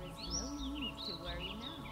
There is no need to worry now.